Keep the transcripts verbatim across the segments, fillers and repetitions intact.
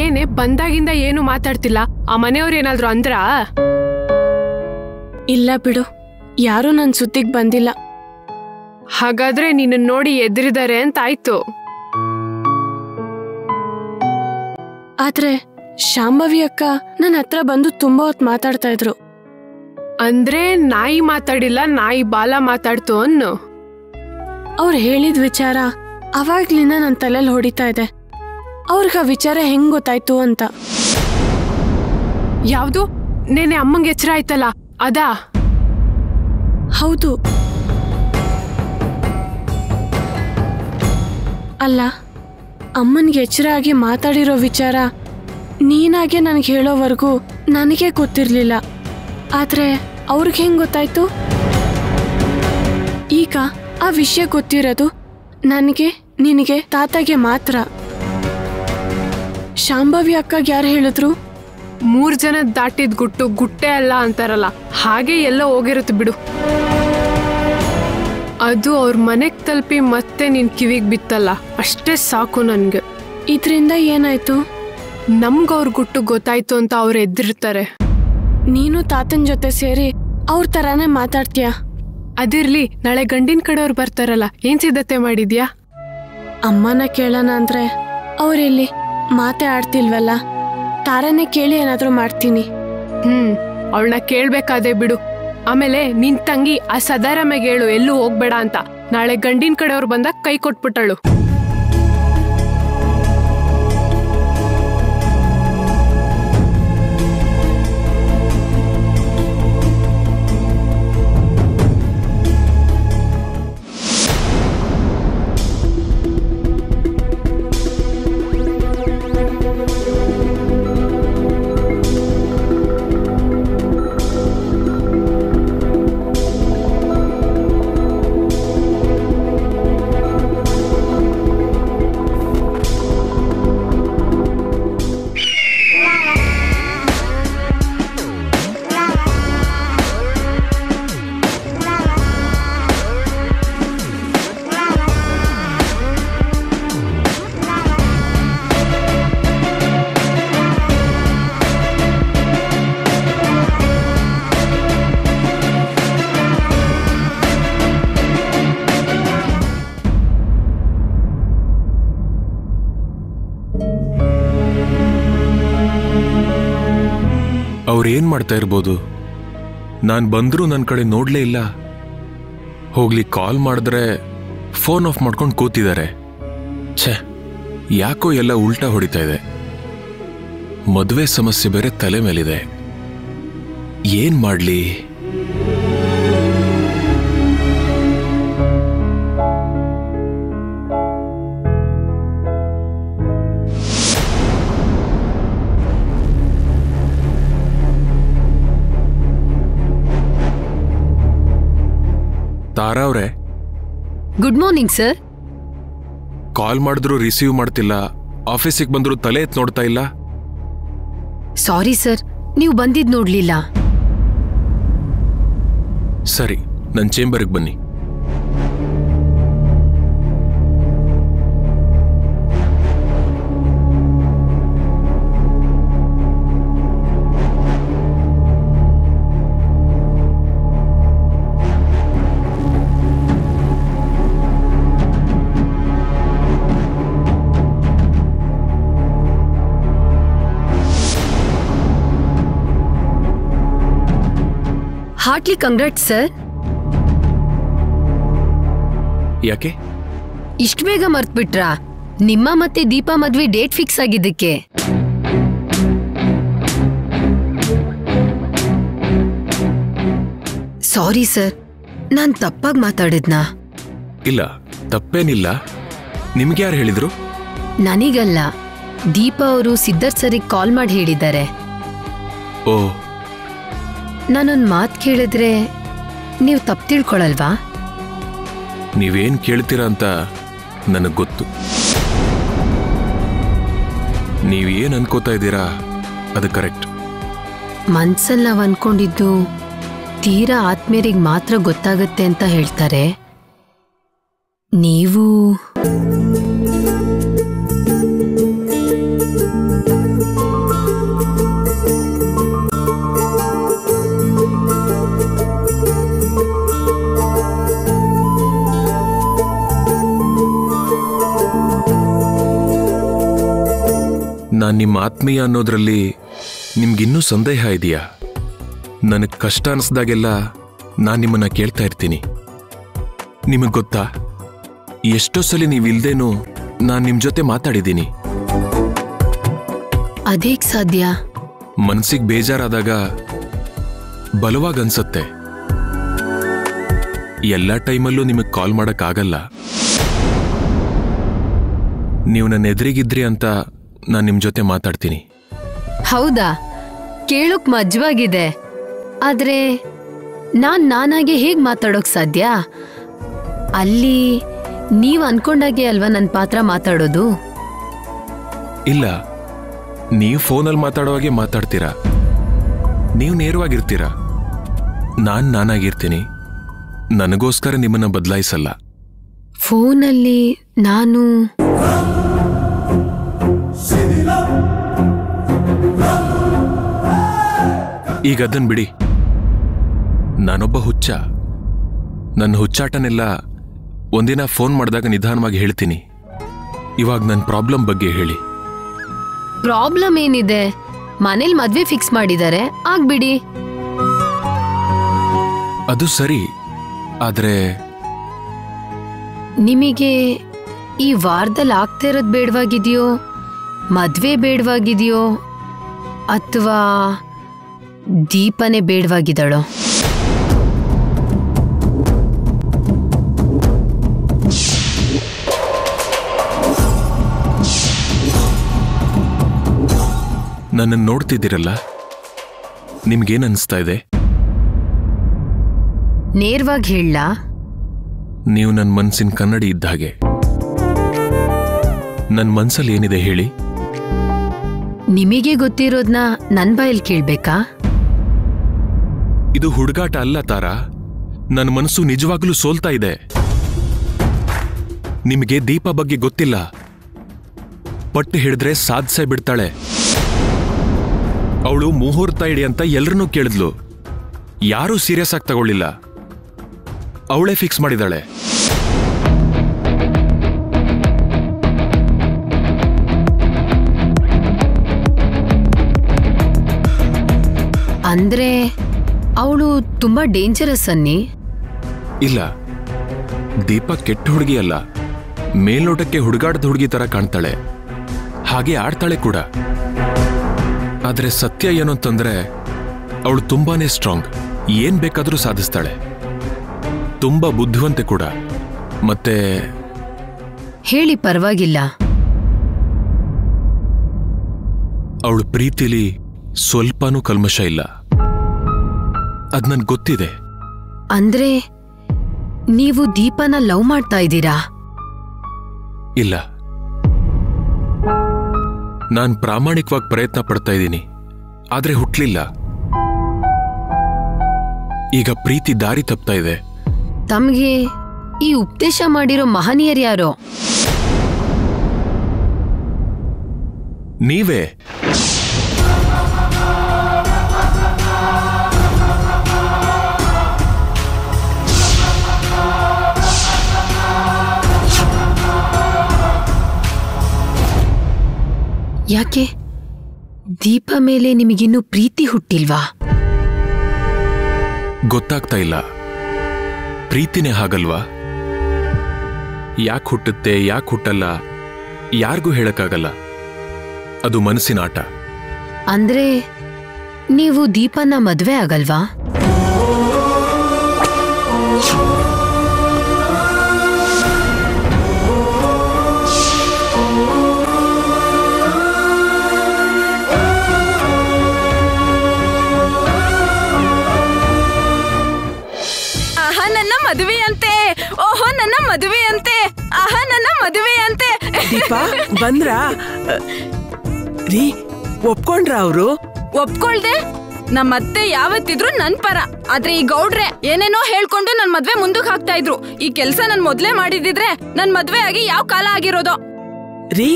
ಏನೇ ಬಂದಾಗಿಂದ ಏನು ಮಾತಾಡ್ತಿಲ್ಲ ಆ ಮನೆಯವರು ಏನಾದರೂ ಅಂದ್ರಾ? ಇಲ್ಲ ಬಿಡು, ಯಾರು ನನ್ನ ಸುತ್ತಿಗೆ ಬಂದಿಲ್ಲ. ಹಾಗಾದ್ರೆ ನಿನ್ನ ನೋಡಿ ಎದ್ರಿದ್ದಾರೆ ಅಂತ ಆಯ್ತು. ಆದ್ರೆ ಶಾಂಭವಿ ಅಕ್ಕ ನನ್ನ ಹತ್ರ ಬಂದು ತುಂಬಾ ಹೊತ್ತು ಮಾತಾಡ್ತಾ ಇದ್ರು. ಅಂದ್ರೆ ನಾಯಿ ಮಾತಾಡಿಲ್ಲ, ನಾಯಿ ಬಾಲ ಮಾತಾಡ್ತು ಅನ್ನು ಅವ್ರು ಹೇಳಿದ ವಿಚಾರ ಅವಾಗ್ಲಿಂದ ನನ್ನ ತಲೆಯಲ್ಲಿ ಹೊಡಿತಾ ಇದೆ. ಅವ್ರಿಗೆ ಆ ವಿಚಾರ ಹೆಂಗ್ ಗೊತ್ತಾಯ್ತು ಅಂತ. ಯಾವ್ದು? ನೇನೆ ಅಮ್ಮಂಗೆ ಎಚ್ಚರ ಆಯ್ತಲ್ಲ ಅದಾ? ಹೌದು. ಅಲ್ಲ, ಅಮ್ಮನ್ಗೆ ಎಚ್ಚರ ಆಗಿ ಮಾತಾಡಿರೋ ವಿಚಾರ ನೀನಾಗೆ ನನಗೆ ಹೇಳೋವರೆಗೂ ನನಗೆ ಗೊತ್ತಿರಲಿಲ್ಲ. ಆದರೆ ಅವ್ರಿಗೆ ಹೆಂಗೆ ಗೊತ್ತಾಯ್ತು? ಈಗ ಆ ವಿಷಯ ಗೊತ್ತಿರೋದು ನನಗೆ, ನಿನಗೆ, ತಾತಾಗೆ ಮಾತ್ರ. ಶಾಂಭವಿ ಅಕ್ಕಗೆ ಯಾರು ಹೇಳಿದ್ರು? ಮೂರು ಜನ ದಾಟಿದ ಗುಟ್ಟು ಗುಟ್ಟೆ ಅಲ್ಲ ಅಂತಾರಲ್ಲ ಹಾಗೆ ಎಲ್ಲ ಹೋಗಿರುತ್ತೆ ಬಿಡು. ಅದು ಅವ್ರ ಮನೆಗೆ ತಲುಪಿ ಮತ್ತೆ ನಿನ್ ಕಿವಿಗೆ ಬಿತ್ತಲ್ಲ ಅಷ್ಟೇ ಸಾಕು ನನಗೆ. ಇದರಿಂದ ಏನಾಯ್ತು? ನಮ್ಗವ್ರ ಗುಟ್ಟು ಗೊತ್ತಾಯ್ತು ಅಂತ ಅವ್ರು ಎದ್ದಿರ್ತಾರೆ. ನೀನು ತಾತನ ಜೊತೆ ಸೇರಿ ಅವ್ರ ತರಾನೇ ಮಾತಾಡ್ತೀಯ. ಅದಿರ್ಲಿ, ನಾಳೆ ಗಂಡಿನ ಕಡೆಯವ್ರು ಬರ್ತಾರಲ್ಲ ಏನ್ ಸಿದ್ಧತೆ ಮಾಡಿದ್ಯಾ? ಅಮ್ಮನ ಕೇಳೋಣ ಅಂದ್ರೆ ಅವ್ರೆಲ್ಲಿ ಮಾತೇ ಆಡ್ತಿಲ್ವಲ್ಲ, ತಾರನೇ ಕೇಳಿ ಏನಾದ್ರೂ ಮಾಡ್ತೀನಿ. ಹ್ಮ್ ಅವಳನ್ನ ಕೇಳ್ಬೇಕಾದೆ ಬಿಡು. ಆಮೇಲೆ ನಿನ್ ತಂಗಿ ಆ ಸದಾರಾಮೆಗೆ ಹೇಳು ಎಲ್ಲೂ ಹೋಗ್ಬೇಡ ಅಂತ, ನಾಳೆ ಗಂಡಿನ ಕಡೆಯವ್ರು ಬಂದಾಗ ಕೈ ಕೊಟ್ಬಿಟ್ಟಳು. ಅವ್ರೇನ್ ಮಾಡ್ತಾ ಇರ್ಬೋದು? ನಾನು ಬಂದರೂ ನನ್ನ ಕಡೆ ನೋಡಲೇ ಇಲ್ಲ. ಹೋಗ್ಲಿ ಕಾಲ್ ಮಾಡಿದ್ರೆ ಫೋನ್ ಆಫ್ ಮಾಡ್ಕೊಂಡು ಕೂತಿದ್ದಾರೆ. ಛೆ, ಯಾಕೋ ಎಲ್ಲ ಉಲ್ಟಾ ಹೊಡಿತಾ ಇದೆ. ಮದುವೆ ಸಮಸ್ಯೆ ಬೇರೆ ತಲೆ ಮೇಲಿದೆ. ಏನು ಮಾಡಲಿ? ತಾರಾ ಅವರೇ, ಗುಡ್ ಮಾರ್ನಿಂಗ್ ಸರ್. ಕಾಲ್ ಮಾಡಿದ್ರು ರಿಸೀವ್ ಮಾಡ್ತಿಲ್ಲ, ಆಫೀಸಿಗೆ ಬಂದ್ರು ತಲೆ ಎತ್ತಿ ನೋಡ್ತಾ ಇಲ್ಲ. ಸಾರಿ ಸರ್, ನೀವು ಬಂದಿದ್ ನೋಡ್ಲಿಲ್ಲ. ಸರಿ, ನನ್ನ ಚೇಂಬರ್ಗೆ ಬನ್ನಿ. Heartily congrats sir. ಯಾಕೆ ಇಷ್ಟು ಬೇಗ ಮರ್ತ್ಬಿಟ್ರಾ? ನಿಮ್ಮ ಮತ್ತೆ ದೀಪಾ ಮದ್ವೆ ಡೇಟ್ ಫಿಕ್ಸ್ ಆಗಿದ್ದಕ್ಕೆ. ಸಾರಿ ಸರ್, ನಾನು ತಪ್ಪಾಗಿ ಮಾತಾಡಿದ್ನಾ? ಇಲ್ಲ, ತಪ್ಪೇನಿಲ್ಲ. ನಿಮ್ಗೆ ಯಾರು ಹೇಳಿದ್ರು? ನನಗಲ್ಲ, ದೀಪಾ ಅವರು ಸಿದ್ಧರ್ ಸರಿಗೆ ಕಾಲ್ ಮಾಡಿ ಹೇಳಿದ್ದಾರೆ. ಓ, ನಾನೊಂದು ಮಾತು ಕೇಳಿದ್ರೆ ನೀವು ತಪ್ಪು ತಿಳ್ಕೊಳಲ್ವಾ? ನೀವೇನು ಕೇಳ್ತೀರಾ ಅಂತ ನನಗೆ ಗೊತ್ತು. ನೀವೇನು ಅನ್ಕೋತಾ ಇದ್ದೀರಾ ಅದು ಕರೆಕ್ಟ್. ಮನ್ಸಲ್ಲಿ ನಾವು ಅನ್ಕೊಂಡಿದ್ದು ತೀರಾ ಆತ್ಮೀಯರಿಗೆ ಮಾತ್ರ ಗೊತ್ತಾಗುತ್ತೆ ಅಂತ ಹೇಳ್ತಾರೆ. ನೀವು ನಾನು ನಿಮ್ಮ ಆತ್ಮೀಯ ಅನ್ನೋದರಲ್ಲಿ ನಿಮಗಿನ್ನೂ ಸಂದೇಹ ಇದೆಯಾ? ನನಗೆ ಕಷ್ಟ ಅನಿಸಿದಾಗೆಲ್ಲ ನಾನು ನಿಮ್ಮನ್ನ ಕೇಳ್ತಾ ಇರ್ತೀನಿ. ನಿಮಗೆ ಗೊತ್ತಾ, ಎಷ್ಟೋ ಸಲ ನೀವು ಇಲ್ಲದೇನೋ ನಾನು ನಿಮ್ಮ ಜೊತೆ ಮಾತಾಡಿದ್ದೀನಿ. ಅದೇಕ್ ಸಾಧ್ಯ? ಮನಸ್ಸಿಗೆ ಬೇಜಾರಾದಾಗ ಬಲವಾಗಿ ಅನ್ಸುತ್ತೆ. ಎಲ್ಲ ಟೈಮಲ್ಲೂ ನಿಮಗೆ ಕಾಲ್ ಮಾಡೋಕ್ಕಾಗಲ್ಲ. ನೀವು ನನ್ನ ಎದುರಿಗಿದ್ರಿ ಅಂತ ನಾನು ನಿಮ್ಮ ಜೊತೆ ಮಾತಾಡ್ತೀನಿ. ಹೌದಾ? ಕೇಳೋಕ್ ಮಜವಾಗಿದೆ, ಆದರೆ ನಾನು ನಾನಾಗೆ ಹೇಗೆ ಮಾತಾಡೋಕೆ ಸಾಧ್ಯ? ಅಲ್ಲಿ ನೀವು ಅನ್ಕೊಂಡಾಗೆ ಅಲ್ವಾ ನನ್ನ ಪಾತ್ರ ಮಾತಾಡೋದು? ಇಲ್ಲ, ನೀವು ಫೋನಲ್ಲಿ ಮಾತಾಡೋವಾಗೆ ಮಾತಾಡ್ತೀರಾ, ನೀವು ನೇರವಾಗಿರ್ತೀರಾ. ನಾನು ನಾನಾಗಿರ್ತೀನಿ, ನನಗೋಸ್ಕರ ನಿಮ್ಮನ್ನು ಬದಲಾಯಿಸಲ್ಲ. ಫೋನಲ್ಲಿ ನಾನು ಈಗ ಅದನ್ನು ಬಿಡಿ. ನಾನೊಬ್ಬ ಹುಚ್ಚ. ನನ್ನ ಹುಚ್ಚಾಟನೆಲ್ಲ ಒಂದಿನ ಫೋನ್ ಮಾಡಿದಾಗ ನಿಧಾನವಾಗಿ ಹೇಳ್ತೀನಿ. ಇವಾಗ ನನ್ನ ಪ್ರಾಬ್ಲಮ್ ಬಗ್ಗೆ ಹೇಳಿ. ಪ್ರಾಬ್ಲಮ್ ಏನಿದೆ? ಮನೇಲಿ ಮದುವೆ ಫಿಕ್ಸ್ ಮಾಡಿದ್ದಾರೆ, ಆಗ್ಬಿಡಿ. ಅದು ಸರಿ, ಆದರೆ ನಿಮಗೆ ಈ ವಾರದಲ್ಲಿ ಆಗ್ತಾ ಇರೋದು ಬೇಡವಾಗಿದೆಯೋ, ಮದುವೆ ಬೇಡವಾಗಿದೆಯೋ, ಅಥವಾ ದೀಪನೇ ಬೇಡವಾಗಿದ್ದಾಳೋ? ನನ್ನನ್ನು ನೋಡ್ತಿದ್ದೀರಲ್ಲ, ನಿಮ್ಗೇನು ಅನಿಸ್ತಾ ಇದೆ? ನೇರವಾಗಿ ಹೇಳ. ನೀವು ನನ್ನ ಮನಸ್ಸಿನ ಕನ್ನಡಿ ಇದ್ದ ಹಾಗೆ. ನನ್ನ ಮನಸ್ಸಲ್ಲಿ ಏನಿದೆ ಹೇಳಿ. ನಿಮಗೆ ಗೊತ್ತಿರೋದನ್ನ ನನ್ನ ಬಾಯಲ್ಲಿ ಕೇಳಬೇಕಾ? ಇದು ಹುಡುಗಾಟ ಅಲ್ಲ ತಾರಾ. ನನ್ನ ಮನಸ್ಸು ನಿಜವಾಗ್ಲೂ ಸೋಲ್ತಾ ಇದೆ. ನಿಮಗೆ ದೀಪ ಬಗ್ಗೆ ಗೊತ್ತಿಲ್ಲ. ಪಟ್ಟು ಹಿಡಿದ್ರೆ ಸಾಧಿಸೇ ಬಿಡ್ತಾಳೆ. ಅವಳು ಮುಹೂರ್ತ ಇಡಿ ಅಂತ ಎಲ್ಲರನ್ನೂ ಕೇಳಿದ್ಲು, ಯಾರೂ ಸೀರಿಯಸ್ ಆಗಿ ತಗೊಳ್ಳಿಲ್ಲ. ಅವಳೇ ಫಿಕ್ಸ್ ಮಾಡಿದಾಳೆ. ಅಂದ್ರೆ ಅವಳು ತುಂಬಾ ಡೇಂಜರಸ್ ಅನ್ನಿ? ಇಲ್ಲ, ದೀಪ ಕೆಟ್ಟ ಹುಡುಗಿ ಅಲ್ಲ. ಮೇಲ್ನೋಟಕ್ಕೆ ಹುಡುಗಾಡದ ಹುಡುಗಿ ತರ ಕಾಣ್ತಾಳೆ, ಹಾಗೆ ಆಡ್ತಾಳೆ ಕೂಡ. ಆದರೆ ಸತ್ಯ ಏನು ಅಂತಂದ್ರೆ, ಅವಳು ತುಂಬಾನೇ ಸ್ಟ್ರಾಂಗ್, ಏನ್ ಬೇಕಾದರೂ ಸಾಧಿಸ್ತಾಳೆ, ತುಂಬಾ ಬುದ್ಧಿವಂತೆ ಕೂಡ. ಮತ್ತೆ ಹೇಳಿ, ಪರವಾಗಿಲ್ಲ. ಅವಳು ಪ್ರೀತಿಲಿ ಸ್ವಲ್ಪನೂ ಕಲ್ಮಶ ಇಲ್ಲ, ಅದ್ ನನ್ಗೆ ಗೊತ್ತಿದೆ. ಅಂದ್ರೆ ನೀವು ದೀಪನ ಲವ್ ಮಾಡ್ತಾ ಇದ್ದೀರಾ? ಇಲ್ಲ, ನಾನು ಪ್ರಾಮಾಣಿಕವಾಗಿ ಪ್ರಯತ್ನ ಪಡ್ತಾ ಇದ್ದೀನಿ, ಆದ್ರೆ ಹುಟ್ಲಿಲ್ಲ. ಈಗ ಪ್ರೀತಿ ದಾರಿ ತಪ್ತಾ ಇದೆ. ತಮಗೆ ಈ ಉಪದೇಶ ಮಾಡಿರೋ ಮಹನೀಯರು ಯಾರೋ? ನೀವೇ. ಯಾಕೆ ದೀಪ ಮೇಲೆ ನಿಮಗಿನ್ನೂ ಪ್ರೀತಿ ಹುಟ್ಟಿಲ್ವಾ? ಗೊತ್ತಾಗ್ತಾ ಇಲ್ಲ. ಪ್ರೀತಿನೇ ಹಾಗಲ್ವಾ? ಯಾಕೆ ಹುಟ್ಟುತ್ತೆ, ಯಾಕೆ ಹುಟ್ಟಲ್ಲ, ಯಾರಿಗೂ ಹೇಳಕ್ಕಾಗಲ್ಲ. ಅದು ಮನಸ್ಸಿನ ಆಟ. ಅಂದ್ರೆ ನೀವು ದೀಪನ ಮದುವೆ ಆಗಲ್ವಾ? ಮದುವೆಯಂತೆ. ಓಹೋ, ನನ್ನ ಮದುವೆಯಂತೆ. ಆಹಾ, ನನ್ನ ಮದುವೆಯಂತೆ. ದೀಪಾ ಬಂದ್ರಾ ರೀ? ಒಪ್ಕೊಂಡ್ರ ಅವರು? ಒಪ್ಕೊಳ್ದೆ ನಮ್ಮತ್ತೆ ಯಾವತ್ತಿದ್ರು ನನ್ ಪರ. ಆದ್ರೆ ಈ ಗೌಡ್ರೆ ಏನೇನೋ ಹೇಳ್ಕೊಂಡು ನನ್ ಮದ್ವೆ ಮುಂದಕ್ಕೆ ಹಾಕ್ತಾ ಇದ್ರು. ಈ ಕೆಲ್ಸ ನನ್ ಮೊದ್ಲೇ ಮಾಡಿದಿದ್ರೆ ನನ್ ಮದ್ವೆ ಆಗಿ ಯಾವ ಕಾಲ ಆಗಿರೋದು ರೀ.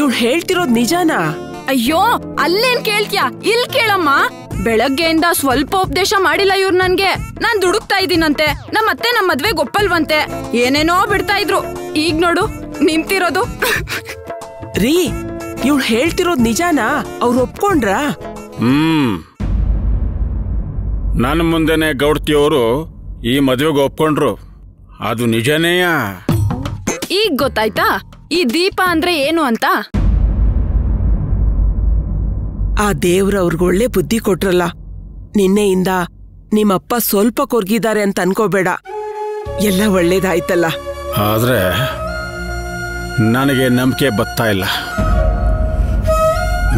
ಇವ್ಳು ಹೇಳ್ತಿರೋದ್ ನಿಜಾನಾ? ಅಯ್ಯೋ, ಅಲ್ಲೇನ್ ಕೇಳ್ತ್ಯಾ, ಇಲ್ ಕೇಳಮ್ಮ. ಬೆಳಗ್ಗೆಯಿಂದ ಸ್ವಲ್ಪ ಉಪದೇಶ ಮಾಡಿಲ್ಲ ಇವ್ರು ನನ್ಗೆ. ನಾನ್ ದುಡುಕ್ತಾ ಇದ್ದೀನಂತೆ, ನಮ್ಮತ್ತೆ ನಮ್ಮ ಮದ್ವೆಗೆ ಒಪ್ಪಲ್ವಂತೆ, ಏನೇನೋ ಬಿಡ್ತಾ ಇದ್ರು. ಈಗ ನೋಡು ನಿಂತಿರೋದು. ರೀ ಇವ್ರು ಹೇಳ್ತಿರೋದು ನಿಜಾನಾ? ಅವ್ರು ಒಪ್ಕೊಂಡ್ರಾ? ಹ್ಮ್, ನನ್ನ ಮುಂದೆನೆ ಗೌಡ್ತಿಯವರು ಈ ಮದುವೆಗೆ ಒಪ್ಕೊಂಡ್ರು. ಅದು ನಿಜನೇಯಾ? ಈಗ ಗೊತ್ತಾಯ್ತಾ ಈ ದೀಪ ಅಂದ್ರೆ ಏನು ಅಂತ? ಆ ದೇವ್ರ ಅವ್ರಿಗೆ ಒಳ್ಳೆ ಬುದ್ಧಿ ಕೊಟ್ರಲ್ಲ. ನಿನ್ನೆಯಿಂದ ನಿಮ್ಮಪ್ಪ ಸ್ವಲ್ಪ ಕೊರ್ಗಿದ್ದಾರೆ ಅಂತ ಅನ್ಕೋಬೇಡ, ಎಲ್ಲ ಒಳ್ಳೇದಾಯ್ತಲ್ಲ. ಆದ್ರೆ ನನಗೆ ನಂಬಿಕೆ ಬರ್ತಾ ಇಲ್ಲ.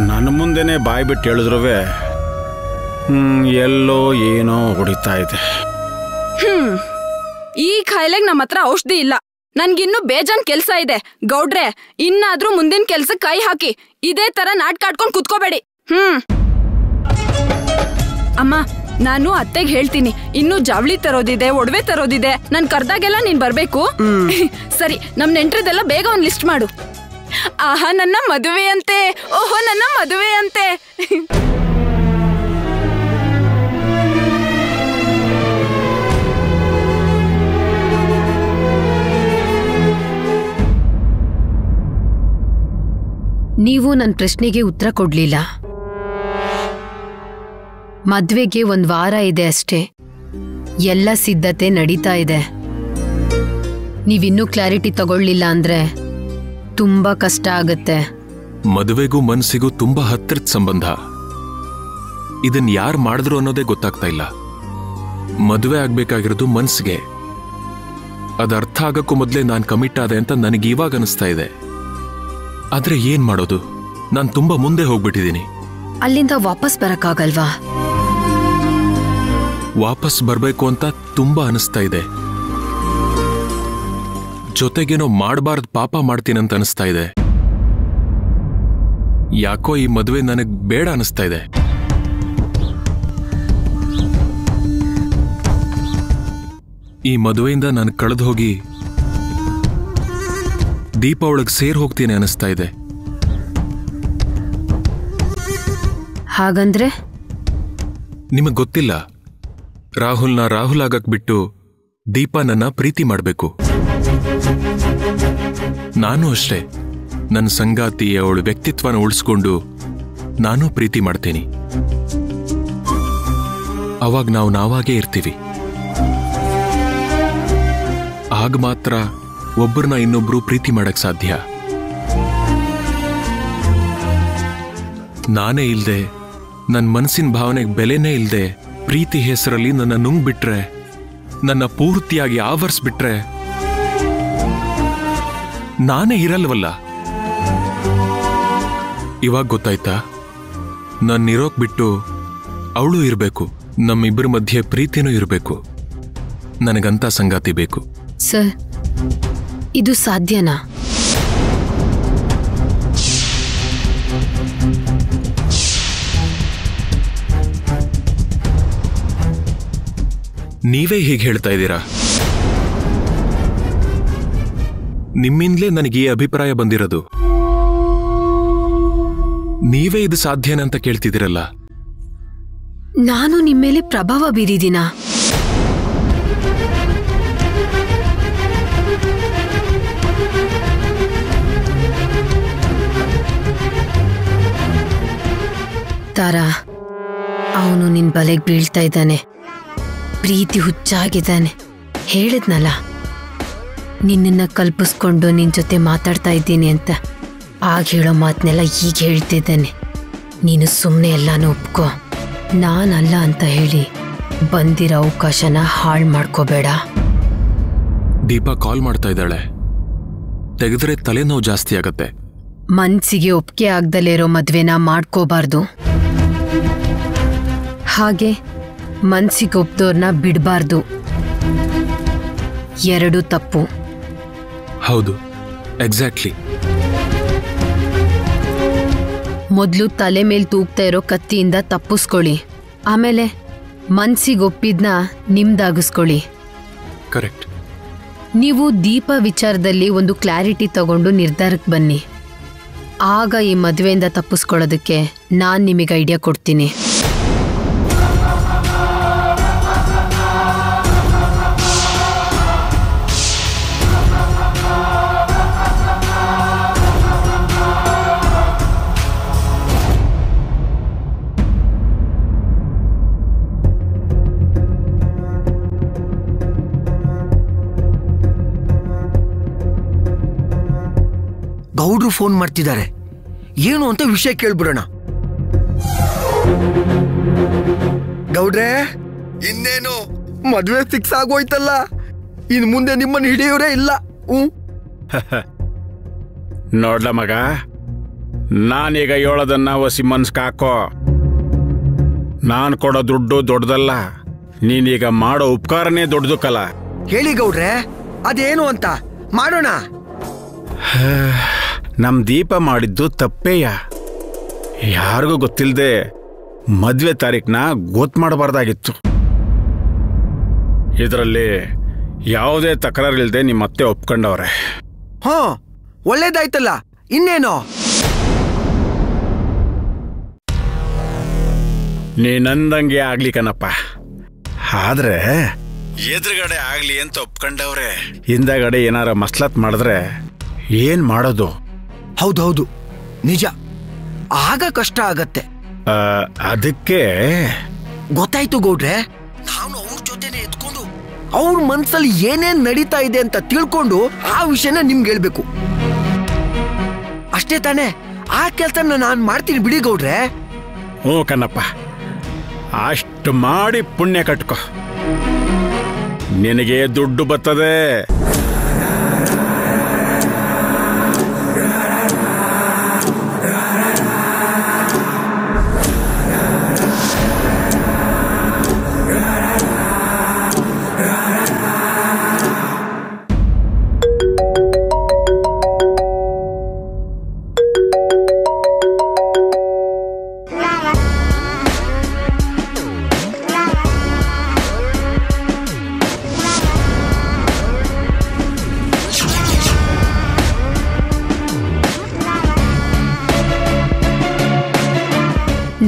ನನ್ನ ಮುಂದೆನೆ ಬಾಯಿ ಬಿಟ್ಟು ಹೇಳಿದ್ರುವೆ ಎಲ್ಲೋ ಏನೋ ಹೊಡಿತಾ ಇದೆ. ಹ್ಮ್, ಈ ಕಾಯಿಲೆಗೆ ನಮ್ಮ ಹತ್ರ ಔಷಧಿ ಇಲ್ಲ. ನನ್ಗಿನ್ನೂ ಬೇಜಾನ್ ಕೆಲ್ಸ ಇದೆ ಗೌಡ್ರೆ. ಇನ್ನಾದ್ರೂ ಮುಂದಿನ ಕೆಲ್ಸಕ್ಕೆ ಕೈ ಹಾಕಿ, ಇದೇ ತರ ನಾಟ್ಕಾಡ್ಕೊಂಡು ಕುತ್ಕೋಬೇಡಿ. ಹ್ಮ್ ಅಮ್ಮ, ನಾನು ಅತ್ತೆಗೆ ಹೇಳ್ತೀನಿ. ಇನ್ನು ಜಾವಳಿ ತರೋದಿದೆ, ಒಡವೆ ತರೋದಿದೆ, ನನ್ ಕರ್ದಾಗೆಲ್ಲ ನೀನ್ ಬರ್ಬೇಕು. ಸರಿ, ನಮ್ ನೆಂಟ್ರದೆಲ್ಲ ಬೇಗ ಒಂದ್ ಲಿಸ್ಟ್ ಮಾಡು. ಆಹಾ ನನ್ನ ಮದುವೆ ಅಂತೆ, ಓಹೋ ನನ್ನ ಮದುವೆ ಅಂತೆ. ನೀವು ನನ್ನ ಪ್ರಶ್ನೆಗೆ ಉತ್ತರ ಕೊಡ್ಲಿಲ್ಲ. ಮದ್ವೆಗೆ ಒಂದ್ ವಾರ ಇದೆ ಅಷ್ಟೇ, ಎಲ್ಲ ಸಿದ್ಧತೆ ನಡೀತಾ ಇದೆ. ನೀವಿನ್ನೂ ಕ್ಲಾರಿಟಿ ತಗೊಳ್ಳಿಲ್ಲ ಅಂದ್ರೆ ತುಂಬಾ ಕಷ್ಟ ಆಗತ್ತೆ. ಮದುವೆಗೂ ಮನಸ್ಸಿಗೂ ತುಂಬಾ ಹತ್ತಿರದ ಸಂಬಂಧ. ಇದನ್ನ ಯಾರು ಮಾಡಿದ್ರು ಅನ್ನೋದೇ ಗೊತ್ತಾಗ್ತಾ ಇಲ್ಲ. ಮದುವೆ ಆಗ್ಬೇಕಾಗಿರೋದು ಮನಸ್ಸಿಗೆ. ಅದು ಅರ್ಥ ಆಗಕ್ಕೂ ಮೊದಲೇ ನಾನು ಕಮಿಟ್ ಆದೆ ಅಂತ ನನಗೆ ಇವಾಗ ಅನಿಸ್ತಾ ಇದೆ. ಆದ್ರೆ ಏನ್ ಮಾಡೋದು, ನಾನು ತುಂಬಾ ಮುಂದೆ ಹೋಗ್ಬಿಟ್ಟಿದ್ದೀನಿ. ಅಲ್ಲಿಂದ ವಾಪಸ್ ಬರಕ್ಕಾಗಲ್ವಾ? ವಾಪಸ್ ಬರ್ಬೇಕು ಅಂತ ತುಂಬಾ ಅನಿಸ್ತಾ ಇದೆ. ಜೊತೆಗೇನೋ ಮಾಡಬಾರ್ದು ಪಾಪ ಮಾಡ್ತೀನಂತ ಅನಿಸ್ತಾ ಇದೆ. ಯಾಕೋ ಈ ಮದುವೆ ನನಗ್ ಬೇಡ ಅನಿಸ್ತಾ ಇದೆ. ಈ ಮದುವೆಯಿಂದ ನಾನು ಕಳೆದು ಹೋಗಿ ದೀಪ ಒಳಗೆ ಸೇರ್ ಹೋಗ್ತೀನಿ ಅನಿಸ್ತಾ ಇದೆ. ಹಾಗಂದ್ರೆ? ನಿಮಗೆ ಗೊತ್ತಿಲ್ಲ, ರಾಹುಲ್ನ ರಾಹುಲ್ ಆಗಕ್ ಬಿಟ್ಟು ದೀಪನನ್ನ ಪ್ರೀತಿ ಮಾಡಬೇಕು. ನಾನು ಅಷ್ಟೇ, ನನ್ನ ಸಂಗಾತಿ ಅವಳ ವ್ಯಕ್ತಿತ್ವನ ಉಳಿಸ್ಕೊಂಡು ನಾನು ಪ್ರೀತಿ ಮಾಡ್ತೀನಿ. ಅವಾಗ ನಾವು ನಾವಾಗೇ ಇರ್ತೀವಿ. ಆಗ ಮಾತ್ರ ಒಬ್ಬರನ್ನ ಇನ್ನೊಬ್ರು ಪ್ರೀತಿ ಮಾಡಕ್ ಸಾಧ್ಯ. ನಾನೇ ಇಲ್ದೆ, ನನ್ನ ಮನಸ್ಸಿನ ಭಾವನೆಗೆ ಬೆಲೆನೇ ಇಲ್ಲದೆ ಪ್ರೀತಿ ಹೆಸರಲ್ಲಿ ನನ್ನ ನುಂಗ್ಬಿಟ್ರೆ, ನನ್ನ ಪೂರ್ತಿಯಾಗಿ ಆವರಿಸ್ಬಿಟ್ರೆ ನಾನೇ ಇರಲ್ವಲ್ಲ. ಇವಾಗ ಗೊತ್ತಾಯ್ತಾ, ನಾನು ಇರೋಕ್ ಬಿಟ್ಟು ಅವಳು ಇರಬೇಕು. ನಮ್ಮಿಬ್ಬರ ಮಧ್ಯೆ ಪ್ರೀತಿನೂ ಇರಬೇಕು. ನನಗಂತ ಸಂಗಾತಿ ಬೇಕು. ಸರ್, ಇದು ಸಾಧ್ಯನಾ? ನೀವೇ ಹೀಗೆ ಹೇಳ್ತಾ ಇದ್ದೀರಾ. ನಿಮ್ಮಿಂದಲೇ ನನಗೆ ಈ ಅಭಿಪ್ರಾಯ ಬಂದಿರೋದು. ನೀವೇ ಇದು ಸಾಧ್ಯನ ಅಂತ ಕೇಳ್ತಿದ್ದೀರಲ್ಲ. ನಾನು ನಿಮ್ಮ ಮೇಲೆ ಪ್ರಭಾವ ಬೀರಿದ್ದೀನಾ? ತಾರಾ, ಅವನು ನಿನ್ನ ಬಲೆಗೆ ಬೀಳ್ತಾ ಇದ್ದಾನೆ. ಪ್ರೀತಿ ಹುಚ್ಚಾಗಿದ್ದಾನೆ. ಹೇಳಿದ್ನಲ್ಲ, ನಿನ್ನನ್ನು ಕಲ್ಪಿಸ್ಕೊಂಡು ನಿನ್ನ ಜೊತೆ ಮಾತಾಡ್ತಾ ಇದ್ದೀನಿ ಅಂತ. ಆಗ ಹೇಳೋ ಮಾತನ್ನೆಲ್ಲ ಈಗ ಹೇಳ್ತಿದ್ದಾನೆ. ನೀನು ಸುಮ್ಮನೆ ಎಲ್ಲಾನು ಒಪ್ಕೊ. ನಾನಲ್ಲ ಅಂತ ಹೇಳಿ ಬಂದಿರೋ ಅವಕಾಶನ ಹಾಳು ಮಾಡ್ಕೋಬೇಡ. ದೀಪಾ ಕಾಲ್ ಮಾಡ್ತಾ ಇದ್ದಾಳೆ. ತೆಗೆದ್ರೆ ತಲೆನೋವು ಜಾಸ್ತಿ ಆಗತ್ತೆ. ಮನಸ್ಸಿಗೆ ಒಪ್ಪಿಗೆ ಆಗದಲ್ಲೇ ಇರೋ ಮದುವೆನ ಮಾಡ್ಕೋಬಾರ್ದು. ಹಾಗೆ ಮನ್ಸಿಗೆ ಒಪ್ದೋರ್ನ ಬಿಡಬಾರ್ದು. ಎರಡು ತಪ್ಪು. ಹೌದು, ಎಕ್ಸಾಕ್ಟ್ಲಿ. ಮೊದಲು ತಲೆ ಮೇಲೆ ತೂಗ್ತಾ ಇರೋ ಕತ್ತಿಯಿಂದ ತಪ್ಪಿಸ್ಕೊಳ್ಳಿ, ಆಮೇಲೆ ಮನ್ಸಿಗೆ ಒಪ್ಪಿದ್ನ ನಿಮ್ದಾಗಿಸ್ಕೊಳ್ಳಿ. ಕರೆಕ್ಟ್. ನೀವು ದೀಪ ವಿಚಾರದಲ್ಲಿ ಒಂದು ಕ್ಲಾರಿಟಿ ತಗೊಂಡು ನಿರ್ಧಾರಕ್ಕೆ ಬನ್ನಿ. ಆಗ ಈ ಮದುವೆಯಿಂದ ತಪ್ಪಿಸ್ಕೊಳ್ಳೋದಕ್ಕೆ ನಾನು ನಿಮಗೆ ಐಡಿಯಾ ಕೊಡ್ತೀನಿ. ಗೌಡ್ರು ಫೋನ್ ಮಾಡ್ತಿದ್ದಾರೆ, ಏನು ಅಂತ ವಿಷಯ ಕೇಳಿಬಿಡೋಣ. ಗೌಡ್ರೆ, ಇನ್ನೇನು ಮದುವೆ ಫಿಕ್ಸ್ ಆಗೋಯ್ತಲ್ಲ, ಇನ್ನು ಮುಂದೆ ನಿಮ್ಮನ್ನ ಹಿಡಿಯೋರೇ ಇಲ್ಲ. ನೋಡ್ಲ ಮಗ, ನಾನೀಗ ಹೇಳೋದನ್ನ ಒಸಿ ಮನ್ಸ್ಕಾಕೋ. ನಾನು ಕೊಡೋ ದುಡ್ಡು ದೊಡ್ಡದಲ್ಲ, ನೀನೀಗ ಮಾಡೋ ಉಪಕಾರನೇ ದೊಡ್ಡದಕ್ಕಲ್ಲ. ಹೇಳಿ ಗೌಡ್ರೆ, ಅದೇನು ಅಂತ ಮಾಡೋಣ. ನಮ್ಮ ದೀಪ ಮಾಡಿದ್ದು ತಪ್ಪೇಯ? ಯಾರಿಗೂ ಗೊತ್ತಿಲ್ಲದೆ ಮದುವೆ ತಾರೀಖನ್ನ ಗೊತ್ತು ಮಾಡಬಾರ್ದಾಗಿತ್ತು. ಇದರಲ್ಲಿ ಯಾವುದೇ ತಕರಾರಿಲ್ಲದೆ ನಿಮ್ಮತ್ತೆ ಒಪ್ಕೊಂಡವ್ರೆ. ಹಾ, ಒಳ್ಳೇದಾಯ್ತಲ್ಲ, ಇನ್ನೇನೋ. ನೀನಂದಂಗೆ ಆಗ್ಲಿ ಕಣಪ್ಪ, ಆದ್ರೆ ಎದುರುಗಡೆ ಆಗ್ಲಿ ಅಂತ ಒಪ್ಕೊಂಡವ್ರೆ. ಹಿಂದಗಡೆ ಏನಾರ ಮಸ್ಲತ್ ಮಾಡಿದ್ರೆ ಏನ್ ಮಾಡೋದು? ಹೌದೌದು, ನಿಜ. ಆಗ ಕಷ್ಟ ಆಗತ್ತೆ. ಅದಕ್ಕೆ ಗೊತ್ತಾಯ್ತು ಗೌಡ್ರೆ, ನಾನು ಅವ್ರ ಜೊತೆನೆ ಎತ್ಕೊಂಡು ಅವ್ರ ಮನ್ಸಲ್ಲಿ ಏನೇನ್ ನಡೀತಾ ಇದೆ ಅಂತ ತಿಳ್ಕೊಂಡು ಆ ವಿಷಯನ ನಿಮ್ಗೆ ಹೇಳ್ಬೇಕು ಅಷ್ಟೇ ತಾನೆ. ಆ ಕೆಲಸನ ನಾನು ಮಾಡ್ತೀನಿ ಬಿಡಿ ಗೌಡ್ರೆ. ಓ ಕಣ್ಣಪ್ಪ, ಅಷ್ಟು ಮಾಡಿ ಪುಣ್ಯ ಕಟ್ಕೋ, ನಿನಗೆ ದುಡ್ಡು ಬರ್ತದೆ.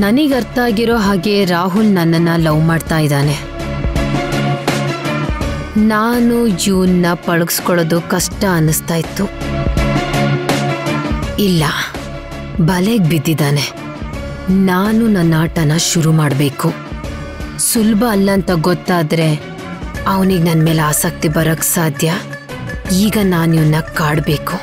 ನನಗೆ ಅರ್ಥ ಆಗಿರೋ ಹಾಗೆ ರಾಹುಲ್ ನನ್ನನ್ನು ಲವ್ ಮಾಡ್ತಾ ಇದ್ದಾನೆ. ನಾನು ಇವನ್ನ ಪಳಗಿಸ್ಕೊಳ್ಳೋದು ಕಷ್ಟ ಅನ್ನಿಸ್ತಾ ಇತ್ತು. ಇಲ್ಲ, ಬಲೆಗೆ ಬಿದ್ದಿದ್ದಾನೆ. ನಾನು ನನ್ನ ಆಟನ ಶುರು ಮಾಡಬೇಕು. ಸುಲಭ ಅಲ್ಲ ಅಂತ ಗೊತ್ತಾದರೆ ಅವನಿಗೆ ನನ್ನ ಮೇಲೆ ಆಸಕ್ತಿ ಬರೋಕ್ಕೆ ಸಾಧ್ಯ. ಈಗ ನಾನು ಇವನ್ನ ಕಾಡಬೇಕು.